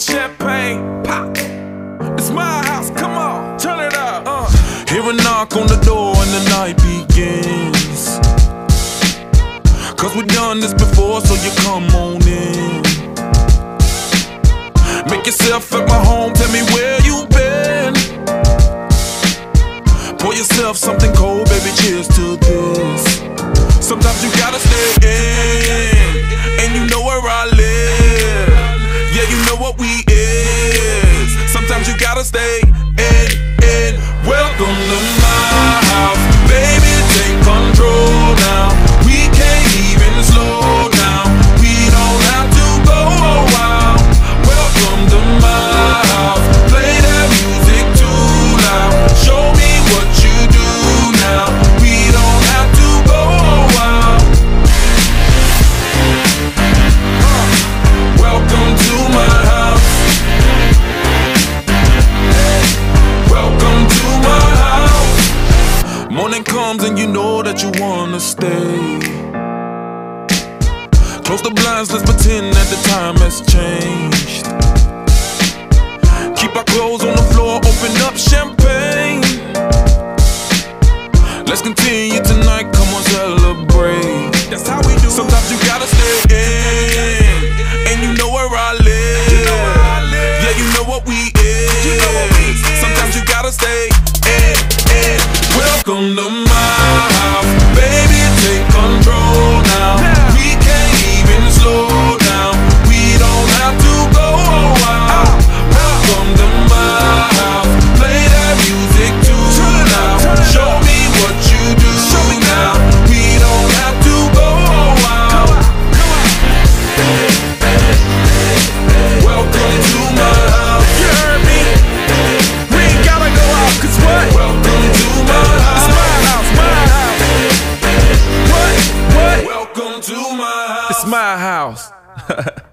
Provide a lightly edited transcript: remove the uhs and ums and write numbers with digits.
champagne pop. It's my house, come on, turn it up. Hear a knock on the door and the night begins, 'cause we've done this before, so you come on in. Make yourself at my home, tell me where you been. Pour yourself something cold, baby, cheers to this. Sometimes you gotta stay in, and you know where I live. Yeah, you know what we is. Sometimes you gotta stay in. Welcome to my house, baby, take control now. We can't even slow down, we don't have to go a while. Welcome to my house, play that music too loud. Show me what you do now, we don't have to go a while. Welcome to my house. Welcome to my house. Morning comes and you know that you wanna stay. Close the blinds, let's pretend that the time has changed. Keep our clothes on the floor, open up champagne. Let's continue tonight, come on, celebrate. That's how we do. Sometimes you gotta stay in, and you know where I live. Yeah, you know what we is. Sometimes you gotta stay in. Welcome to my house, baby, take control now. Slow down, we don't have to go a while. Welcome to my house, play that music too loud. Show me what you do now, we don't have to go a while. Welcome to my house, you heard me? We ain't gotta go out, 'cause what? Welcome to my house, it's my house, my house. What? Welcome to my house. It's my house.